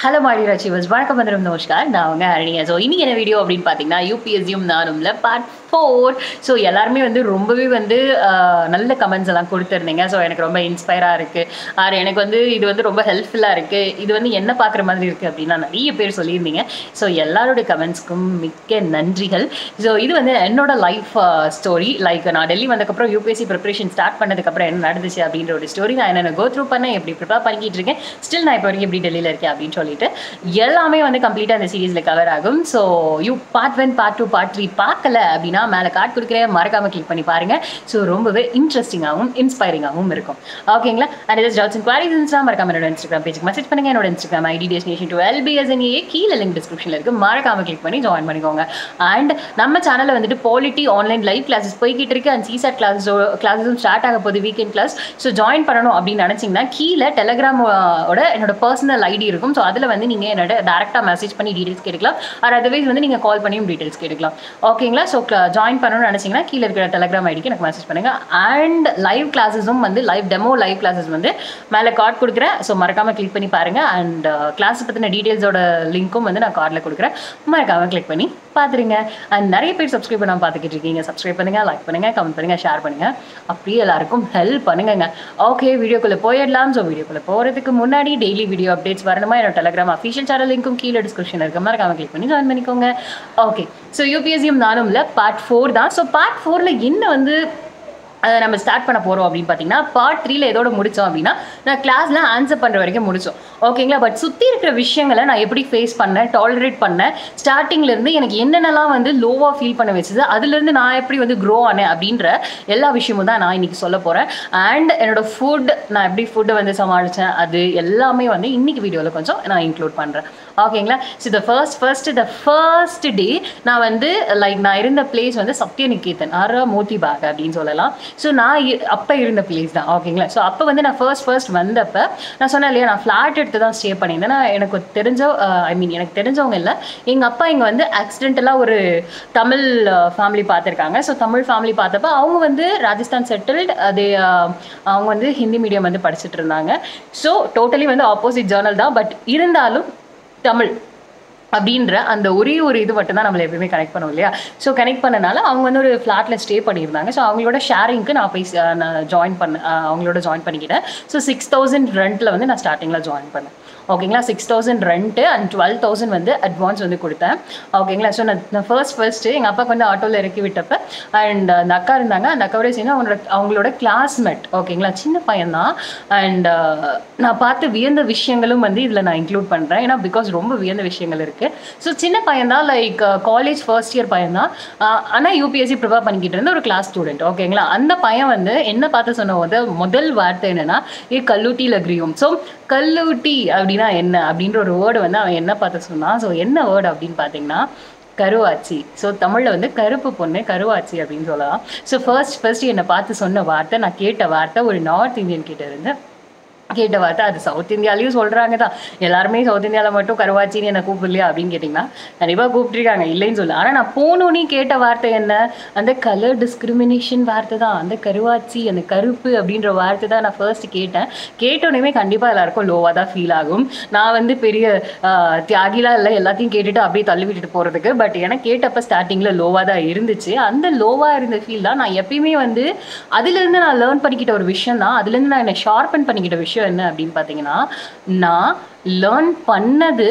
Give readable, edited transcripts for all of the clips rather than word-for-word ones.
Hello, my dear achievers. Welcome to NOSCA. Now, so in this video, we will talk about UPSC Part 4. So, you all comments. So, I am inspired. I am very helpful. I am very so, all comments so, this is my life story. Like, I Delhi UPSC preparation start. Story. I go through prepare. Still, I am Delhi. எல்லாமே வந்து கம்ப்ளீட்டா இந்த சீரிஸ்ல cover ஆகும் so you part 1 part 2 part 3 பார்க்கல அப்படினா மேல card குடுக்குறேன் மறக்காம கிளிக் பண்ணி பாருங்க சோ ரொம்பவே இன்ட்ரஸ்டிங்காவும் இன்ஸ்பைரிங்காவும் இருக்கும் ஓகேங்களா and this doubts and queries Instagram மறக்காம என்னோட Instagram பேஜ்க்கு மெசேஜ் பண்ணுங்க என்னோட Instagram ID destination2lbsna கீழ லிங்க் டிஸ்கிரிப்ஷன்ல இருக்கு மறக்காம கிளிக் பண்ணி ஜாயின் பண்ணிக்கோங்க and நம்ம சேனல்ல வந்துட்டு பாலிட்டி ஆன்லைன் லைவ் கிளாसेस போயிட்டு இருக்கு and CSAT கிளாसेसும் ஸ்டார்ட் ஆக போகுது வீக்கெண்ட் கிளாஸ் சோ ஜாயின் பண்ணனும் அப்படி நினைச்சீங்கன்னா கீழ Telegram ஓட என்னோட पर्सनल ID இருக்கும் சோ அதல வந்து நீங்க என்னோட डायरेक्टली மெசேஜ் பண்ணி டீடைல்ஸ் கேட்கலாம் ஆர் अदरवाइज வந்து நீங்க கால் பண்ணியும் டீடைல்ஸ் கேட்கலாம் ஓகேங்களா சோ ஜாயின் பண்ணனும்னு நினைச்சீங்கன்னா கீழ இருக்கிற Telegram ஐடிக்கு எனக்கு மெசேஜ் பண்ணுங்க and லைவ் கிளாसेसும் வந்து லைவ் டெமோ லைவ் கிளாसेस வந்து மேல கார்ட் கொடுக்கிறேன் சோ மறக்காம கிளிக் பண்ணி பாருங்க and கிளாஸ் பத்தின டீடைல்ஸோட லிங்க்கும் வந்து நான் கார்ட்ல கொடுக்கிறேன் மறக்காம கிளிக் பண்ணி பாத்துருங்க and நிறைய பேர் Subscribe பண்ணாம பாத்துக்கிட்டு இருக்கீங்க Subscribe பண்ணுங்க லைக் பண்ணுங்க கமெண்ட் பண்ணுங்க ஷேர் பண்ணுங்க அப்படியே எல்லாருக்கும் ஹெல்ப் பண்ணுங்கங்க ஓகே வீடியோக்குள்ள போயிடலாம் சோ வீடியோக்குள்ள போறதுக்கு முன்னாடி டெய்லி வீடியோ அப்டேட்ஸ் வரணுமா Telegram official channel link in description click on okay so UPSC part 4 da. So part 4 la enna vandu நம்ம ஸ்டார்ட் பண்ண போறோம் அப்படினு பாத்தீங்கன்னா பார்ட் 3 ல ஏதோட முடிச்சோம் அப்படினா நான் கிளாஸ்ல ஆன்சர் பண்ற வரைக்கும் முடிச்சோம் ஓகேங்களா பட் சுத்தி இருக்கிற விஷயங்களை நான் எப்படி ஃபேஸ் பண்ண டாலரேட் பண்ண ஸ்டார்டிங்ல இருந்து எனக்கு என்னென்னலாம் வந்து லோவா ஃபீல் பண்ண வெச்சது அதில இருந்து நான் எப்படி வந்து grow ஆனேன் அப்படின்ற எல்லா விஷயமும் தான் நான் இன்னைக்கு சொல்ல போறேன் and என்னோட ஃபுட் நான் எப்படி ஃபுட் வந்து சமாளிச்சேன் அது எல்லாமே வந்து இன்னைக்கு வீடியோல கொஞ்சம் நான் இன்க்ளூட் பண்றேன் ஓகேங்களா so the first day நான் வந்து லைக் நான் இருந்த பிளேஸ் வந்து சத்யநிகேதன் ஆர மோதிபாக் அப்படினு சொல்லலாம் so நான் அப்ப இருந்த place தான் ஓகேங்களா so அப்ப வந்து நான் first வந்தப்ப நான் சொன்னேன்ல நான் ஃபிளாட் எடுத்து தான் ஸ்டே பண்ணினேன் நான் எனக்கு தெரிஞ்ச எனக்கு தெரிஞ்சவங்க இல்ல எங்க அப்பா இங்க வந்து ஆக்சிடென்ட்டலா ஒரு தமிழ் ஃபேமிலி பாத்திருக்காங்க so தமிழ் ஃபேமிலி பார்த்தப்ப அவங்க வந்து ராஜஸ்தான் செட்டில்ட் அவங்க வந்து ஹிந்தி மீடியம் வந்து படிச்சிட்டு இருந்தாங்க so டோட்டலி வந்து ஆப்போசிட் ஜர்னல் தான் பட் இருந்தாலும் தமிழ் அப்படின்ற அந்த ஒரே ஒரு இது மட்டும் தான் நம்மளை எப்பயுமே கனெக்ட் பண்ணுவோம் இல்லையா ஸோ கனெக்ட் பண்ணனால அவங்க வந்து ஒரு ஃப்ளாட்ல ஸ்டே பண்ணியிருந்தாங்க ஸோ அவங்களோட ஷேரிங்க்கு நான் போய் அவங்களோட ஜாயின் பண்ணிக்கிட்டேன் ஸோ 6000 ரெண்ட்ல வந்து நான் ஸ்டார்டிங்ல ஜாயின் பண்ணேன் ஓகேங்களா 6000 ரெண்ட் அண்ட் 12000 வந்து அட்வான்ஸ் வந்து கொடுத்தேன் ஓகேங்களா ஸோ நான் ஃபர்ஸ்ட் எங்கள் அப்பாவுக்கு வந்து ஆட்டோவில் இறக்கி விட்டப்ப அண்ட் அந்த அக்கா இருந்தாங்க அந்த அக்காவோட சேர்ந்து அவங்களோட கிளாஸ்மேட் ஓகேங்களா சின்ன பையன்தான் அண்ட் நான் பார்த்து வியந்த விஷயங்களும் வந்து இதில் நான் இன்க்ளூட் பண்ணுறேன் ஏன்னா பிகாஸ் ரொம்ப வியந்த விஷயங்கள் இருக்குது ஸோ சின்ன பையன்தான் லைக் காலேஜ் ஃபர்ஸ்ட் இயர் பையன்தான் ஆனால் யூபிஎஸ்சி ப்ரிப்பேர் பண்ணிக்கிட்டு இருந்த ஒரு கிளாஸ் ஸ்டூடெண்ட் ஓகேங்களா அந்த பையன் வந்து என்ன பார்த்து சொன்னபோது முதல் வார்த்தை என்னென்னா ஏ கல்லூட்டி லக்ரியும் ஸோ கல்லூட்டி அப்படின்னு என்ன அப்படின்ற ஒரு வேர்டு வந்து அவன் என்ன பார்த்து சொன்னான் ஸோ என்ன வேர்டு அப்படின்னு பார்த்தீங்கன்னா கருவாச்சி ஸோ தமிழில் வந்து கருப்பு பொண்ணு கருவாச்சி அப்படின்னு சொல்லலாம் ஸோ ஃபர்ஸ்ட் என்னை பார்த்து சொன்ன வார்த்தை நான் கேட்ட வார்த்தை ஒரு நார்த் இந்தியன் கிட்ட இருந்து கேட்ட வார்த்தை அது சவுத் இந்தியாலையும் சொல்கிறாங்க தான் எல்லாருமே சவுத் இந்தியாவில் மட்டும் கருவாச்சின்னு என்னை கூப்பிடலையா அப்படின்னு கேட்டிங்கன்னா கண்டிப்பாக கூப்பிட்டுருக்காங்க இல்லைன்னு சொல்லு ஆனால் நான் போனோன்னே கேட்ட வார்த்தை என்ன அந்த கலர் டிஸ்கிரிமினேஷன் வார்த்தை தான் அந்த கருவாச்சி அந்த கருப்பு அப்படின்ற வார்த்தை தான் நான் ஃபர்ஸ்ட் கேட்டேன் கேட்டோடனே கண்டிப்பாக எல்லாருக்கும் லோவாக தான் ஃபீல் ஆகும் நான் வந்து பெரிய தியாகிலாம் இல்லை எல்லாத்தையும் கேட்டுட்டு அப்படியே தள்ளி விட்டுட்டு போகிறதுக்கு பட் ஏன்னா கேட்டப்போ ஸ்டார்டிங்கில் லோவாக தான் இருந்துச்சு அந்த லோவாக இருந்த ஃபீல் தான் நான் எப்பயுமே வந்து அதுலேருந்து நான் லேர்ன் பண்ணிக்கிட்ட ஒரு விஷயம் தான் அதுலேருந்து நான் என்னை ஷார்பன் பண்ணிக்கிட்ட விஷயம் என்ன அப்படின்னு பாத்தீங்கன்னா நான் லேர்ன் பண்ணது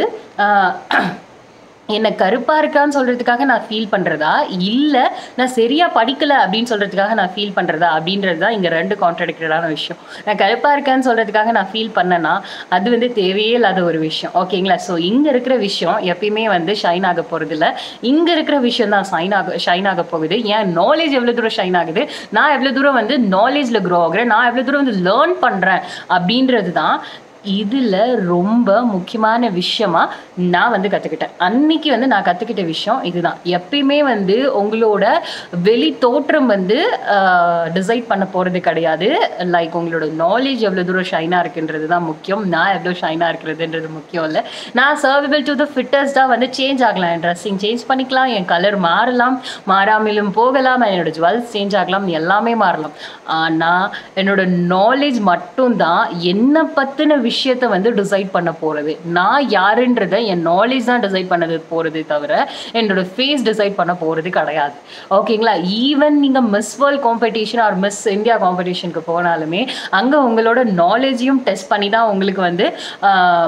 என்னை கருப்பாக இருக்கான்னு சொல்கிறதுக்காக நான் ஃபீல் பண்ணுறதா இல்லை நான் சரியாக படிக்கலை அப்படின்னு சொல்கிறதுக்காக நான் ஃபீல் பண்ணுறதா அப்படின்றது தான் இங்கே ரெண்டு கான்ட்ராடிக்டடான விஷயம் நான் கருப்பாக இருக்கான்னு சொல்கிறதுக்காக நான் ஃபீல் பண்ணேன்னா அது வந்து தேவையே இல்லாத ஒரு விஷயம் ஓகேங்களா ஸோ இங்கே இருக்கிற விஷயம் எப்பயுமே வந்து ஷைன் ஆக போகிறதில்ல இங்கே இருக்கிற விஷயம் தான் ஷைன் ஆக போகுது ஏன் நாலேஜ் எவ்வளோ தூரம் ஷைன் ஆகுது நான் எவ்வளோ தூரம் வந்து நாலேஜில் க்ரோ ஆகுறேன் நான் எவ்வளோ தூரம் வந்து லேர்ன் பண்ணுறேன் அப்படின்றது தான் இதில் ரொம்ப முக்கியமான விஷயமா நான் வந்து கற்றுக்கிட்டேன் அன்னைக்கு வந்து நான் கற்றுக்கிட்ட விஷயம் இதுதான் எப்பயுமே வந்து உங்களோட வெளி தோற்றம் வந்து டிசைட் பண்ண போகிறது கிடையாது லைக் உங்களோட நாலேஜ் எவ்வளோ தூரம் ஷைனாக இருக்குன்றது தான் முக்கியம் நான் எவ்வளோ ஷைனாக இருக்கிறதுன்றது முக்கியம் இல்லை நான் சர்வைவல் டு த ஃபிட்டஸ்டாக வந்து சேஞ்ச் ஆகலாம் என் ட்ரெஸ்ஸிங் சேஞ்ச் பண்ணிக்கலாம் என் கலர் மாறலாம் மாறாமலும் போகலாம் என்னோடய ஜுவல்ஸ் சேஞ்ச் ஆகலாம் எல்லாமே மாறலாம் ஆனால் என்னோட நாலேஜ் மட்டும்தான் என்னை பற்றின விஷயம் விஷயத்தை வந்து டிசைட் பண்ண போகிறது. நான் யாருன்றதை என் நாலேஜ் தான் டிசைட் பண்ணது போகிறது தவிர என்னோட ஃபேஸ் டிசைட் பண்ண போகிறது கிடையாது. ஓகேங்களா? ஈவன் நீங்கள் miss world competition or miss India காம்படிஷனுக்கு போனாலுமே அங்கே உங்களோட நாலேஜையும் டெஸ்ட் பண்ணி தான் உங்களுக்கு வந்து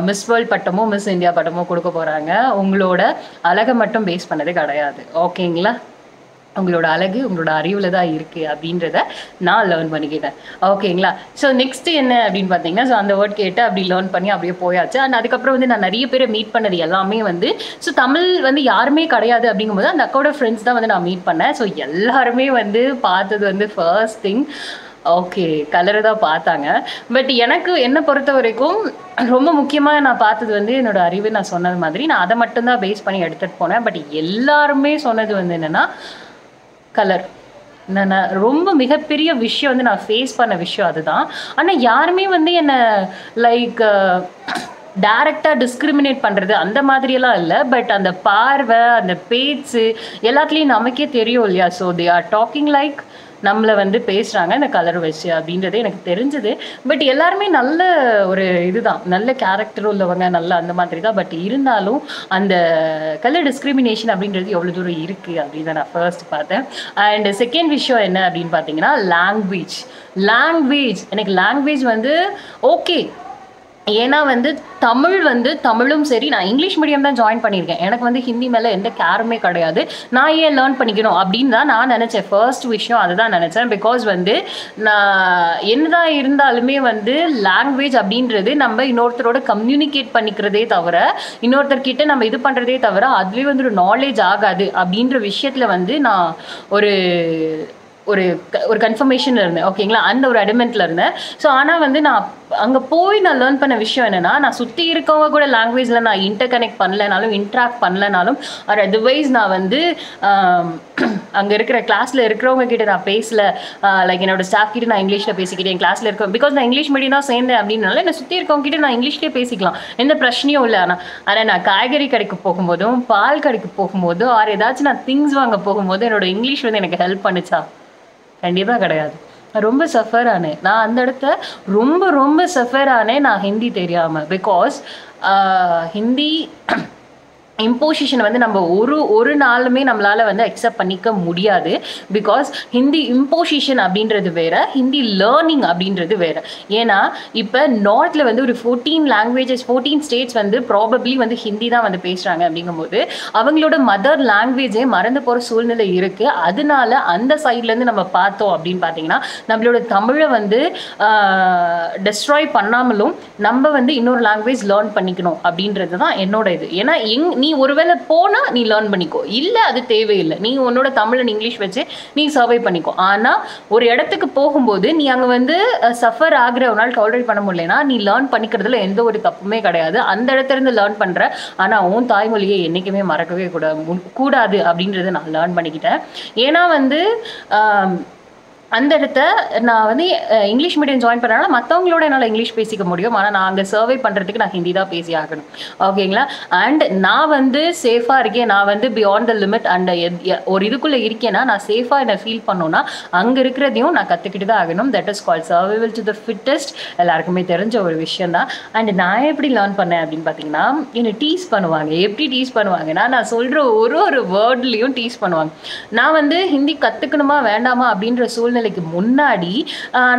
மிஸ் வேர்ல்ட் பட்டமோ மிஸ் இந்தியா பட்டமோ கொடுக்க போகிறாங்க. உங்களோட அழகை மட்டும் பேஸ் பண்ணது கிடையாது. ஓகேங்களா? உங்களோட அழகு உங்களோட அறிவில் தான் இருக்குது அப்படின்றத நான் லேர்ன் பண்ணிக்கிட்டேன். ஓகேங்களா? ஸோ நெக்ஸ்ட்டு என்ன அப்படின்னு பார்த்தீங்கன்னா, ஸோ அந்த வேர்ட் கேட்டு அப்படி லேர்ன் பண்ணி அப்படியே போயாச்சு. அண்ட் அதுக்கப்புறம் வந்து நான் நிறைய பேரை மீட் பண்ணது எல்லாமே வந்து, ஸோ தமிழ் வந்து யாருமே கிடையாது அப்படிங்கும்போது அந்த அக்காவோட ஃப்ரெண்ட்ஸ் தான் வந்து நான் மீட் பண்ணேன். ஸோ எல்லாருமே வந்து பார்த்தது வந்து ஃபர்ஸ்ட் திங் ஓகே கலரை தான் பார்த்தாங்க. பட் எனக்கு என்னை பொறுத்த வரைக்கும் ரொம்ப முக்கியமாக நான் பார்த்தது வந்து என்னோடய அறிவு. நான் சொன்னது மாதிரி நான் அதை மட்டும்தான் பேஸ் பண்ணி எடுத்துகிட்டு போனேன். பட் எல்லாருமே சொன்னது வந்து என்னென்னா கலர். நான் ரொம்ப மிகப்பெரிய விஷயம் வந்து நான் ஃபேஸ் பண்ண விஷயம் அதுதான். ஆனால் யாருமே வந்து என்னை லைக் டைரக்டாக டிஸ்கிரிமினேட் பண்ணுறது அந்த மாதிரியெல்லாம் இல்லை. பட் அந்த பார்வை அந்த பேச்சு எல்லாத்துலேயும் நமக்கே தெரியும் இல்லையா? So they are talking like நம்மளை வந்து பேசுகிறாங்க இந்த கலர் வச்சு அப்படின்றது எனக்கு தெரிஞ்சது. பட் எல்லாருமே நல்ல ஒரு இதுதான், நல்ல கேரக்டர் உள்ளவங்க, நல்ல அந்த மாதிரி தான். பட் இருந்தாலும் அந்த கலர் டிஸ்கிரிமினேஷன் அப்படின்றது எவ்வளோ தூரம் இருக்குது அப்படின்னு நான் ஃபர்ஸ்ட் பார்த்தேன். அண்ட் செகண்ட் விஷயம் என்ன அப்படின்னு பார்த்தீங்கன்னா லாங்குவேஜ். எனக்கு லாங்குவேஜ் வந்து ஓகே, ஏன்னா வந்து தமிழ் வந்து தமிழும் சரி, நான் இங்கிலீஷ் மீடியம் தான் ஜாயின் பண்ணியிருக்கேன். எனக்கு வந்து ஹிந்தி மேலே எந்த கேருமே கிடையாது. நான் ஏன் லேர்ன் பண்ணிக்கணும் அப்படின்னு தான் நான் நினச்சேன். ஃபர்ஸ்ட் விஷயம் அதை தான் நினச்சேன். பிகாஸ் வந்து நான் என்னதான் இருந்தாலுமே வந்து லாங்குவேஜ் அப்படின்றது நம்ம இன்னொருத்தரோட கம்யூனிகேட் பண்ணிக்கிறதே தவிர, இன்னொருத்தர்கிட்ட நம்ம இது பண்ணுறதே தவிர அதுவே வந்து ஒரு நாலேஜ் ஆகாது அப்படின்ற விஷயத்தில் வந்து நான் ஒரு ஒரு ஒரு கன்ஃபர்மேஷனில் இருந்தேன். ஓகேங்களா? அந்த ஒரு அடிமெண்ட்டில் இருந்தேன். ஸோ ஆனால் வந்து நான் அங்கே போய் நான் லேர்ன் பண்ண விஷயம் என்னென்னா, நான் சுற்றி இருக்கவங்க கூட லாங்குவேஜில் நான் இன்டர் கனெக்ட் பண்ணலைனாலும் இன்ட்ராக்ட் பண்ணலைனாலும் ஆர் அதர்வைஸ் நான் வந்து அங்கே இருக்கிற கிளாஸில் இருக்கிறவங்க கிட்டே நான் பேசலை, லைக் என்னோடய ஸ்டாஃப் கிட்டே நான் இங்கிலீஷில் பேசிக்கிட்டேன். என் கிளாஸில் இருக்கோம் பிகாஸ் நான் இங்கிலீஷ் மீடியம் தான் சேர்ந்தேன் அப்படின்னால என்னை சுற்றி இருக்கவங்க கிட்டே நான் இங்கிலீஷ்லேயே பேசிக்கலாம், எந்த பிரச்சனையும் இல்லை. ஆனால் நான் காய்கறி கடைக்கு போகும்போதும் பால் கடைக்கு போகும்போதும் ஆர் ஏதாச்சும் நான் திங்ஸ் வாங்க போகும்போது என்னோடய இங்கிலீஷ் வந்து எனக்கு ஹெல்ப் பண்ணிச்சா? கண்டிப்பாக கிடையாது. ரொம்ப சஃபர் ஆனேன் நான் அந்த இடத்துல, ரொம்ப ரொம்ப சஃபர் ஆனேன் நான் ஹிந்தி தெரியாமல். பிகாஸ் ஹிந்தி இம்போசிஷன் வந்து நம்ம ஒரு நாளுமே நம்மளால் வந்து அக்செப்ட் பண்ணிக்க முடியாது. பிகாஸ் ஹிந்தி இம்போசிஷன் அப்படின்றது வேறு, ஹிந்தி லேர்னிங் அப்படின்றது வேறு. ஏன்னா இப்போ நார்த்தில் வந்து ஒரு 14 ஸ்டேட்ஸ் வந்து ப்ராபப்ளி வந்து ஹிந்தி தான் வந்து பேசுகிறாங்க. அப்படிங்கும்போது அவங்களோட மதர் லாங்குவேஜே மறந்து போகிற சூழ்நிலை இருக்குது. அதனால அந்த சைட்லேருந்து நம்ம பார்த்தோம் அப்படின்னு பார்த்தீங்கன்னா நம்மளோட தமிழை வந்து டெஸ்ட்ராய் பண்ணாமலும் நம்ம வந்து இன்னொரு லாங்குவேஜ் லேர்ன் பண்ணிக்கணும் அப்படின்றது தான் என்னோட இது. ஏன்னா நீ ஒருவேளை போனா நீ லேர்ன் பண்ணிக்கோ, இல்லை அது தேவையில்லை, நீ உன்னோட தமிழன் இங்கிலீஷ் வச்சு நீ சர்வை பண்ணிக்கோ. ஆனால் ஒரு இடத்துக்கு போகும்போது நீ அங்கே வந்து சஃபர் ஆகிற ஒரு நாள் டாலரேட் பண்ண முடியலன்னா நீ லேர்ன் பண்ணிக்கிறதுல எந்த ஒரு தப்புமே கிடையாது. அந்த இடத்துலேருந்து லேர்ன் பண்ணுற, ஆனால் உன் தாய்மொழியை என்றைக்குமே மறக்கவே கூடாது அப்படின்றத நான் லேர்ன் பண்ணிக்கிட்டேன். ஏன்னா வந்து அந்த இடத்த நான் வந்து இங்கிலீஷ் மீடியம் ஜாயின் பண்ணுறதுனால மற்றவங்களோட என்னால் இங்கிலீஷ் பேசிக்க முடியும். ஆனால் நான் அங்கே சர்வை பண்ணுறதுக்கு நான் ஹிந்தி தான் பேசி ஆகணும். ஓகேங்களா? அண்ட் நான் வந்து சேஃபாக இருக்கேன், நான் வந்து பியாண்ட் த லிமிட் அண்ட் ஒரு இதுக்குள்ளே இருக்கேன்னா நான் சேஃபாக என்னை ஃபீல் பண்ணோன்னா அங்கே இருக்கிறதையும் நான் கற்றுக்கிட்டு தான் ஆகணும். That is called survival to the fittest. எல்லாருக்குமே தெரிஞ்ச ஒரு விஷயம் தான். அண்ட் நான் எப்படி லேர்ன் பண்ணேன் அப்படின்னு பார்த்தீங்கன்னா, என்னை டீஸ் பண்ணுவாங்க. எப்படி டீஸ் பண்ணுவாங்கன்னா, நான் சொல்கிற ஒரு வேர்ட்லேயும் டீஸ் பண்ணுவாங்க. நான் வந்து ஹிந்தி கற்றுக்கணுமா வேண்டாமா அப்படின்ற சூழ்நிலை முன்னாடி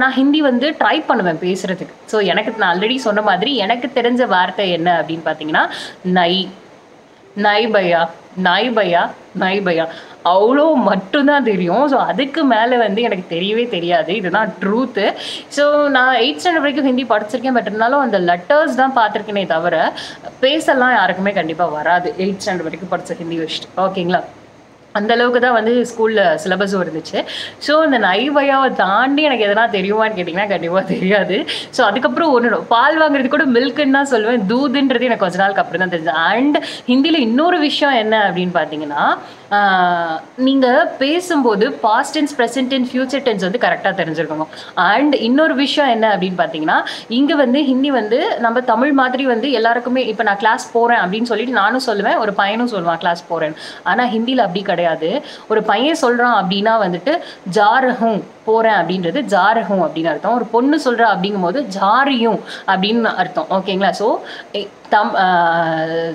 நான் ஹிந்தி வந்து ட்ரை பண்ணுவேன் பேசுறதுக்கு. ஸோ எனக்கு நான் ஆல்ரெடி சொன்ன மாதிரி எனக்கு தெரிஞ்ச வார்த்தை என்ன அப்படின்னு பார்த்தீங்கன்னா நை பையா அவ்வளோ மட்டும்தான் தெரியும். ஸோ அதுக்கு மேலே வந்து எனக்கு தெரியவே தெரியாது. இதுதான் ட்ரூத்து. ஸோ நான் 8th ஸ்டாண்டர்ட் வரைக்கும் ஹிந்தி படிச்சிருக்கேன். பட் இருந்தாலும் அந்த லெட்டர்ஸ் தான் பார்த்துருக்கேனே தவிர பேசலாம் யாருக்குமே கண்டிப்பாக வராது 8th ஸ்டாண்டர்ட் வரைக்கும் படித்த ஹிந்தி வச்சுட்டு. ஓகேங்களா? அந்தளவுக்கு தான் வந்து ஸ்கூலில் சிலபஸும் இருந்துச்சு. ஸோ இந்த நைவையாவை தாண்டி எனக்கு எதனா தெரியுமான்னு கேட்டிங்கன்னா கண்டிப்பாக தெரியாது. ஸோ அதுக்கப்புறம் ஒன்று பால் வாங்குறது கூட மில்க்குன்னு தான் சொல்லுவேன். தூதுன்றது எனக்கு கொஞ்ச நாளுக்கு அப்புறம் தான் தெரிஞ்சது. அண்ட் ஹிந்தியில் இன்னொரு விஷயம் என்ன அப்படின்னு பார்த்தீங்கன்னா, நீங்கள் பேசும்போது past tense present tense future tense வந்து கரெக்டாக தெரிஞ்சிருக்கோங்க. அண்ட் இன்னொரு விஷயம் என்ன அப்படின்னு பார்த்தீங்கன்னா, இங்கே வந்து ஹிந்தி வந்து நம்ம தமிழ் மாதிரி வந்து எல்லாருக்குமே இப்போ நான் கிளாஸ் போகிறேன் அப்படின்னு சொல்லிட்டு நானும் சொல்லுவேன், ஒரு பையனும் சொல்லுவான் கிளாஸ் போகிறேன். ஆனால் ஹிந்தியில் அப்படி ஒரு பையன் சொல்றான் அப்படின்னா வந்துட்டு ஜா ரஹூ போறேன் அப்படின்றது ஜாரகம் அப்படின்னு அர்த்தம். ஒரு பொண்ணு சொல்ற அப்படிங்கும்போது ஜாரியும் அப்படின்னு அர்த்தம். ஓகேங்களா? ஸோ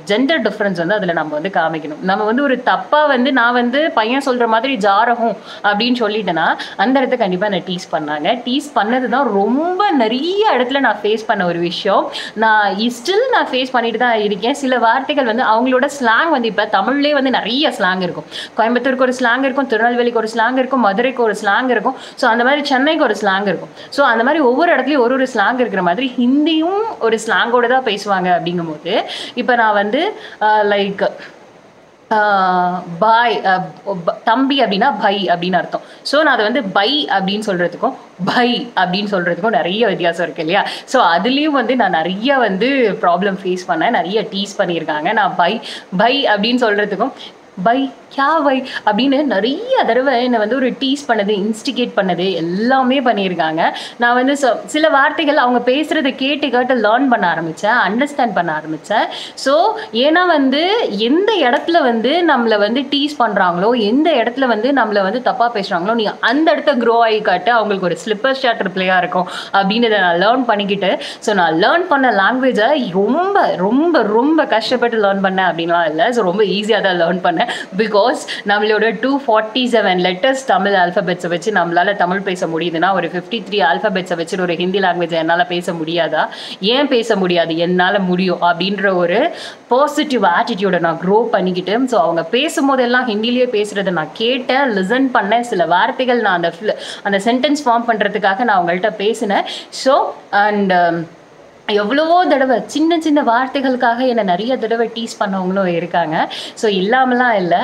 ஜெண்டர் டிஃப்ரென்ஸ் வந்து அதில் நம்ம வந்து காமிக்கணும். நம்ம வந்து ஒரு தப்பாக வந்து நான் வந்து பையன் சொல்கிற மாதிரி ஜாரகம் அப்படின்னு சொல்லிட்டேன்னா அந்த இடத்த கண்டிப்பாக என்னை டீஸ் பண்ணாங்க. டீஸ் பண்ணது தான் ரொம்ப நிறைய இடத்துல நான் ஃபேஸ் பண்ண ஒரு விஷயம். நான் ஃபேஸ் பண்ணிட்டு தான் இருக்கேன். சில வார்த்தைகள் வந்து அவங்களோட ஸ்லாங் வந்து இப்போ தமிழ்லேயே வந்து நிறைய ஸ்லாங் இருக்கும். கோயம்புத்தூருக்கு ஒரு ஸ்லாங் இருக்கும், திருநெல்வேலிக்கு ஒரு ஸ்லாங் இருக்கும், மதுரைக்கு ஒரு ஸ்லாங் இருக்கும். ஸோ அந்த மாதிரி சென்னைக்கு ஒரு ஸ்லாங் இருக்கும். ஸோ அந்த மாதிரி ஒவ்வொரு இடத்துலையும் ஒரு ஸ்லாங் இருக்கிற மாதிரி ஹிந்தியும் ஒரு ஸ்லாங்கோடு தான் பேசுவாங்க. அப்படிங்க போது இப்போ நான் வந்து லைக் பாய் தம்பி அப்படின்னா பை அப்படின்னு அர்த்தம். ஸோ நான் அதை வந்து பை அப்படின்னு சொல்கிறதுக்கும் பை அப்படின்னு சொல்கிறதுக்கும் நிறைய வித்தியாசம் இருக்குது இல்லையா? ஸோ அதுலேயும் வந்து நான் நிறைய வந்து ப்ராப்ளம் ஃபேஸ் பண்ணேன். நிறைய டீஸ் பண்ணியிருக்காங்க. நான் பை பை அப்படின்னு சொல்கிறதுக்கும் பை கே பை அப்படின்னு நிறைய தடவை என்னை வந்து ஒரு டீஸ் பண்ணது, இன்ஸ்டிகேட் பண்ணது எல்லாமே பண்ணியிருக்காங்க. நான் வந்து சில வார்த்தைகள் அவங்க பேசுகிறத கேட்டு கேட்டு லேர்ன் பண்ண ஆரம்பித்தேன், அண்டர்ஸ்டாண்ட் பண்ண ஆரம்பித்தேன். ஸோ ஏன்னா வந்து எந்த இடத்துல வந்து நம்மளை வந்து டீஸ் பண்ணுறாங்களோ, எந்த இடத்துல வந்து நம்மளை வந்து தப்பாக பேசுகிறாங்களோ, நீ அந்த இடத்த க்ரோ ஆகி காட்டு. அவங்களுக்கு ஒரு ஸ்லிப்பர் ஷார்ட் ரிப்ளையாக இருக்கும் அப்படின்றத நான் லேர்ன் பண்ணிக்கிட்டு, ஸோ நான் லேர்ன் பண்ண லாங்குவேஜை ரொம்ப ரொம்ப ரொம்ப கஷ்டப்பட்டு லேர்ன் பண்ணேன் அப்படின்லாம் இல்லை. ஸோ ரொம்ப ஈஸியாக தான் லேர்ன் பண்ணேன். பிகாஸ் நம்மளோட 247 லெட்டர்ஸ் தமிழ் ஆல்ஃபபெட்ஸை வச்சு நம்மளால தமிழ் பேச முடியுதுன்னா, ஒரு 53 ஆல்ஃபபெட்ஸை வச்சு ஒரு ஹிந்தி லாங்குவேஜ் என்னால் பேச முடியாதா? ஏன் பேச முடியாது? என்னால் முடியும் அப்படின்ற ஒரு பாசிட்டிவ் ஆட்டிடியூடை நான் க்ரோ பண்ணிக்கிட்டு, ஸோ அவங்க பேசும்போதெல்லாம் ஹிந்திலேயே பேசுகிறத நான் கேட்டேன், லிசன் பண்ணேன். சில வார்த்தைகள் நான் அந்த சென்டென்ஸ் ஃபார்ம் பண்ணுறதுக்காக நான் அவங்கள்ட்ட பேசினேன். ஸோ அண்ட் எவ்வளவோ தடவை சின்ன சின்ன வார்த்தைகளுக்காக என்னை நிறைய தடவை டீஸ் பண்ணவங்களும் இருக்காங்க. ஸோ இல்லாமலாம் இல்லை.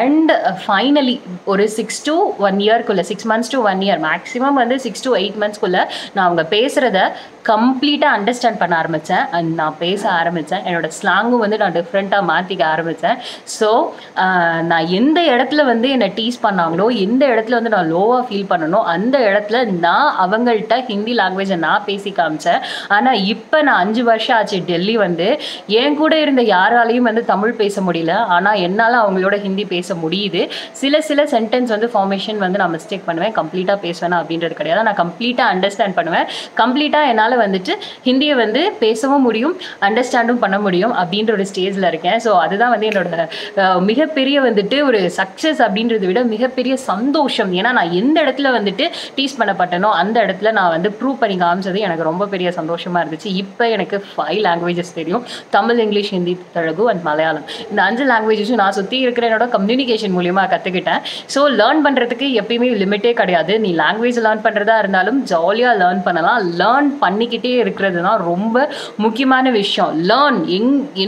அண்ட் ஃபைனலி ஒரு 6 to 1 yearக்குள்ளே, 6 months to 1 year, மேக்ஸிமம் வந்து 6 to 8 monthsக்குள்ளே நான் அவங்க பேசுகிறத கம்ப்ளீட்டாக அண்டர்ஸ்டாண்ட் பண்ண ஆரம்பித்தேன். அண்ட் நான் பேச ஆரம்பித்தேன். என்னோடய ஸ்லாங்கும் வந்து நான் டிஃப்ரெண்ட்டாக மாற்றிக்க ஆரம்பித்தேன். ஸோ நான் எந்த இடத்துல வந்து என்னை டீஸ் பண்ணாங்களோ, எந்த இடத்துல வந்து நான் லோவாக ஃபீல் பண்ணனோ, அந்த இடத்துல நான் அவங்கள்ட்ட ஹிந்தி லாங்குவேஜை நான் பேசி காமிச்சேன். ஆனால் இப்போ நான் 5 வருஷம் ஆச்சு டெல்லி வந்து. என் கூட இருந்த யாராலையும் வந்து தமிழ் பேச முடியல, ஆனால் என்னால் அவங்களோட ஹிந்தி பேச முடியுது. சில சென்டென்ஸ் வந்து ஃபார்மேஷன் வந்து நான் மிஸ்டேக் பண்ணுவேன். கம்ப்ளீட்டாக பேசுவேன்னா அப்படின்றது கிடையாது. நான் கம்ப்ளீட்டாக அண்டர்ஸ்டாண்ட் பண்ணுவேன். கம்ப்ளீட்டாக என்னால் வந்துட்டு ஹிந்தியை வந்து பேசவும் முடியும், அண்டர்ஸ்டாண்டும் பண்ண முடியும் அப்படின்ற ஒரு ஸ்டேஜில் இருக்கேன். ஸோ அதுதான் வந்து என்னோட மிகப்பெரிய வந்துட்டு ஒரு சக்ஸஸ் அப்படின்றத விட மிகப்பெரிய சந்தோஷம். ஏன்னா நான் எந்த இடத்துல வந்துட்டு டீஸ் பண்ணப்பட்டனோ அந்த இடத்துல நான் வந்து ப்ரூவ் பண்ணி காமிச்சது எனக்கு ரொம்ப பெரிய சந்தோஷமாக இருந்துச்சு. இப்போ எனக்கு 5 languages தெரியும். Tamil, English, Hindi, Telugu and Malayalam. இந்த 5 languages நான் சுற்றி இருக்கிற என்னோட கம்யூனிகேஷன் மூலியமாக கற்றுக்கிட்டேன். ஸோ லேர்ன் பண்ணுறதுக்கு எப்பயுமே லிமிட்டே கிடையாது. நீ லாங்குவேஜ் லேர்ன் பண்ணுறதா இருந்தாலும் ஜாலியாக லேர்ன் பண்ணலாம். லேர்ன் பண்ணிக்கிட்டே இருக்கிறது தான் ரொம்ப முக்கியமான விஷயம். லேர்ன்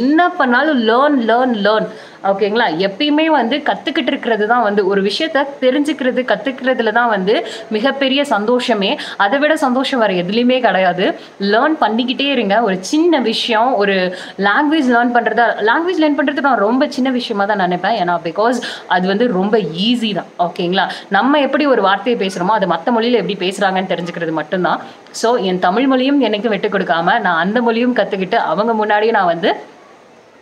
என்ன பண்ணாலும் லேர்ன் லேர்ன் லேர்ன். ஓகேங்களா? எப்பயுமே வந்து கற்றுக்கிட்டு இருக்கிறது தான் வந்து ஒரு விஷயத்த தெரிஞ்சுக்கிறது, கற்றுக்கிறதுல தான் வந்து மிகப்பெரிய சந்தோஷமே. அதை விட சந்தோஷம் வேறு எதுலேயுமே கிடையாது. லேர்ன் பண்ணிக்கிட்டே இருங்க. ஒரு சின்ன விஷயம், ஒரு லாங்குவேஜ் லேர்ன் பண்ணுறது நான் ரொம்ப சின்ன விஷயமாக தான் நினைப்பேன். ஏன்னா பிகாஸ் அது வந்து ரொம்ப ஈஸி தான். ஓகேங்களா? நம்ம எப்படி ஒரு வார்த்தையை பேசுகிறோமோ அது மற்ற மொழியில் எப்படி பேசுகிறாங்கன்னு தெரிஞ்சுக்கிறது மட்டும்தான். ஸோ என் தமிழ் மொழியும் எனக்கு விட்டு கொடுக்காம நான் அந்த மொழியும் கற்றுக்கிட்டு அவங்க முன்னாடியே நான் வந்து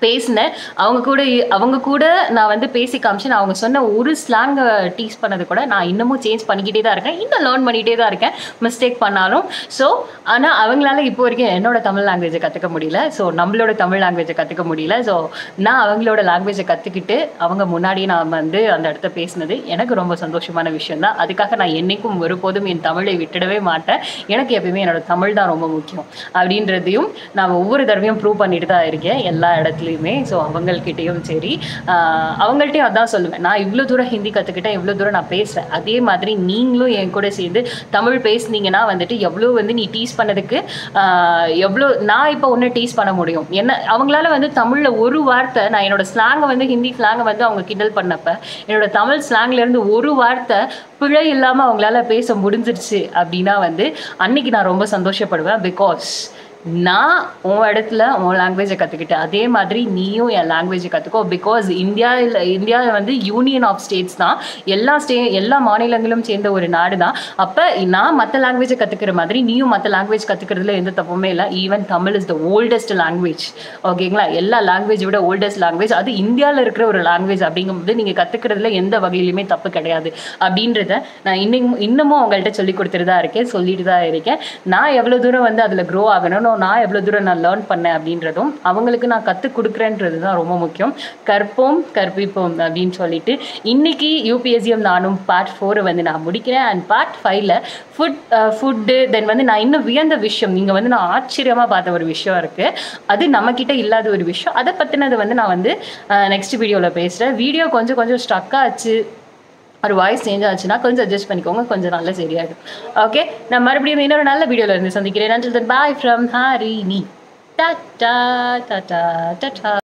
பேசினேன். அவங்க கூட நான் வந்து பேசி காமிச்சேன். அவங்க சொன்ன ஒரு ஸ்லாங்கை டீஸ் பண்ணது கூட நான் இன்னமும் சேஞ்ச் பண்ணிக்கிட்டே தான் இருக்கேன். இன்னும் லேர்ன் பண்ணிகிட்டே தான் இருக்கேன், மிஸ்டேக் பண்ணாலும். ஸோ ஆனால் அவங்களால இப்போ வரைக்கும் என்னோடய தமிழ் லாங்குவேஜை கற்றுக்க முடியல. ஸோ நம்மளோட தமிழ் லாங்குவேஜை கற்றுக்க முடியல. ஸோ நான் அவங்களோட லாங்குவேஜை கற்றுக்கிட்டு அவங்க முன்னாடி நான் வந்து அந்த இடத்த பேசினது எனக்கு ரொம்ப சந்தோஷமான விஷயம் தான். அதுக்காக நான் என்றைக்கும் ஒருபோதும் என் தமிழை விட்டுடவே மாட்டேன். எனக்கு எப்பயுமே என்னோடய தமிழ் தான் ரொம்ப முக்கியம் அப்படின்றதையும் நான் ஒவ்வொரு தடவையும் ப்ரூவ் பண்ணிட்டு தான் இருக்கேன் எல்லா இடத்துலையும். ஸோ அவங்கள்கிட்டையும் சரி, அவங்கள்ட்டையும் அதான் சொல்லுவேன், நான் இவ்வளோ தூரம் ஹிந்தி கற்றுக்கிட்டேன், இவ்வளோ தூரம் நான் பேசுகிறேன், அதே மாதிரி நீங்களும் என் கூட சேர்ந்து தமிழ் பேசுனீங்கன்னா வந்துட்டு எவ்வளோ வந்து நீ டீஸ் பண்ணதுக்கு எவ்வளோ நான் இப்போ ஒன்று டீஸ் பண்ண முடியும். என்ன அவங்களால வந்து தமிழில் ஒரு வார்த்தை, நான் என்னோடய ஸ்லாங்கை வந்து ஹிந்தி ஸ்லாங்கை வந்து அவங்க கிண்டல் பண்ணப்போ என்னோடய தமிழ் ஸ்லாங்லேருந்து ஒரு வார்த்தை பிழை இல்லாமல் அவங்களால பேச முடிஞ்சிருச்சு அப்படின்னா வந்து அன்னைக்கு நான் ரொம்ப சந்தோஷப்படுவேன். Because Na o aditla o language kathikita. Adhe madri niyo ya language kathiko because India vandhi union of states na. Yella state yella mani langilum chendha oru naadu na. Appa na matha language kathikira madri niyo matha language kathikiradhila endha thapume illa. Even Tamil is the oldest language. Okayla yella language oda oldest language. Adhu India la irukra oru language abingumbodhu neenga kathikiradhila endha vagiyilum thappu kedaiyadhu. Abindradha na innum ungalta solli koduthirudha irukken sollitu da irukken. Na evlo dooram vandhu adula grow aganum நான் எவ்வளவு தூரம் நான் learn பண்ணேன் அப்படின்றதும் அவங்களுக்கு நான் கற்றுக் கொடுக்குறேன்றது தான் ரொம்ப முக்கியம். கற்போம் கற்பிப்போம் அப்படின்னு சொல்லிட்டு இன்றைக்கி யூபிஎஸ்சியும் நானும் பார்ட் 4 வந்து நான் முடிக்கிறேன். அண்ட் பார்ட் 5ல் ஃபுட்டு தென் வந்து நான் இன்னும் வியந்த விஷயம் இங்கே வந்து நான் ஆச்சரியமாக பார்த்த ஒரு விஷயம் இருக்குது. அது நம்மக்கிட்ட இல்லாத ஒரு விஷயம். அதை பற்றினது வந்து நான் வந்து நெக்ஸ்ட் வீடியோவில் பேசுகிறேன். வீடியோ கொஞ்சம் ஸ்ட்ரக் ஆச்சு, ஒரு வாய்ஸ் சேஞ்ச் ஆச்சுன்னா கொஞ்சம் அட்ஜஸ்ட் பண்ணிக்கோங்க, கொஞ்சம் நல்லா சரியாயிடும். ஓகே, நான் மறுபடியும் இன்னொரு நல்ல வீடியோவில் இருந்து சந்திக்கிறேன். Bye from Harini. டாடா டாடா டாடா.